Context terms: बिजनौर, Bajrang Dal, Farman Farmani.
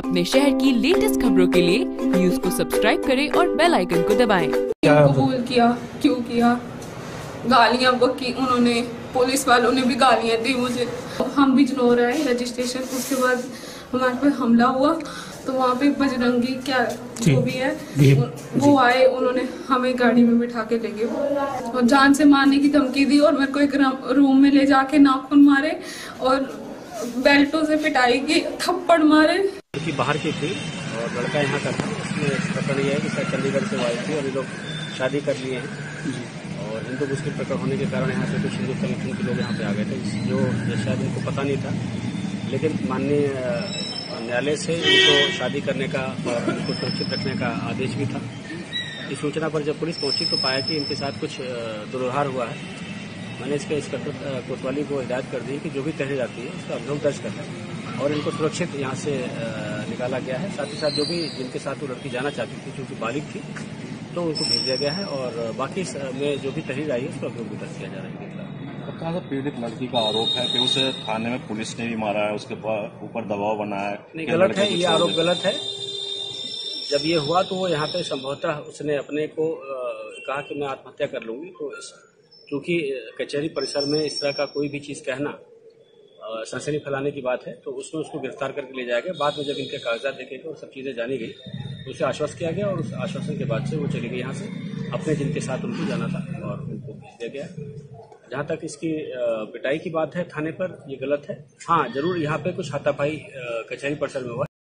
अपने शहर की लेटेस्ट खबरों के लिए न्यूज़ को सब्सक्राइब करें और बेल आइकन को दबाएं। कबूल किया, क्यों किया, गालियाँ बकी उन्होंने, पुलिस वालों ने भी गालियाँ दी मुझे। हम बिजनौर आए रजिस्ट्रेशन, उसके बाद हमारे पर हमला हुआ तो वहाँ पे बजरंगी क्या जो भी है वो आए, उन्होंने हमें गाड़ी में बिठा के ले गए और जान से मारने की धमकी दी और मेरे को एक रूम में ले जाके नाखून मारे और बेल्टों से पिटाई की, थप्पड़ मारे। लड़की बाहर की थी और लड़का यहाँ का था, उसने प्रकरण यह है कि शायद चंडीगढ़ से आई थी और ये लोग शादी कर लिए हैं और हिंदू मुस्लिम प्रकरण होने के कारण यहाँ से कुछ हिंदू संगठन के लोग यहाँ पे आ गए थे, जो शायद उनको पता नहीं था। लेकिन माननीय न्यायालय से इनको शादी करने का और इनको सुरक्षित रखने का आदेश भी था। इस सूचना पर जब पुलिस पहुंची तो पाया कि इनके साथ कुछ दुर्व्यवहार हुआ है। मैंने इसके इंस्पेक्टर कोतवाली को हिदायत कर दी कि जो भी तहरीर आती है उसका अभियोग दर्ज करना और इनको सुरक्षित यहाँ से निकाला गया है। साथ ही साथ जो भी जिनके साथ वो लड़की जाना चाहती थी, चूंकि बालिग थी, तो उनको भेज दिया गया है और बाकी में जो भी तहरीर आई है उसका अभियोग भी दर्ज किया जा रहा है। कहा था पीड़ित लड़की का आरोप है कि उसे थाने में पुलिस ने भी मारा है, उसके ऊपर दबाव बनाया है। नहीं, गलत है, ये आरोप गलत है। जब ये हुआ तो वो यहाँ पे संभवतः उसने अपने को कहा कि मैं आत्महत्या कर लूंगी, तो क्योंकि कचहरी परिसर में इस तरह का कोई भी चीज़ कहना सनसनी फैलाने की बात है, तो उसमें उसको गिरफ्तार करके ले जाया गया। बाद में जब इनके कागजात देखे गए और सब चीज़ें जानी गई तो उसे आश्वस्त किया गया और उस आश्वासन के बाद से वो चली गई यहाँ से अपने, जिनके साथ उनको जाना था, और उनको भेज दिया गया। जहाँ तक इसकी पिटाई की बात है थाने पर, ये गलत है। हाँ, जरूर यहाँ पे कुछ हाथापाई कचहरी परिसर में हुआ।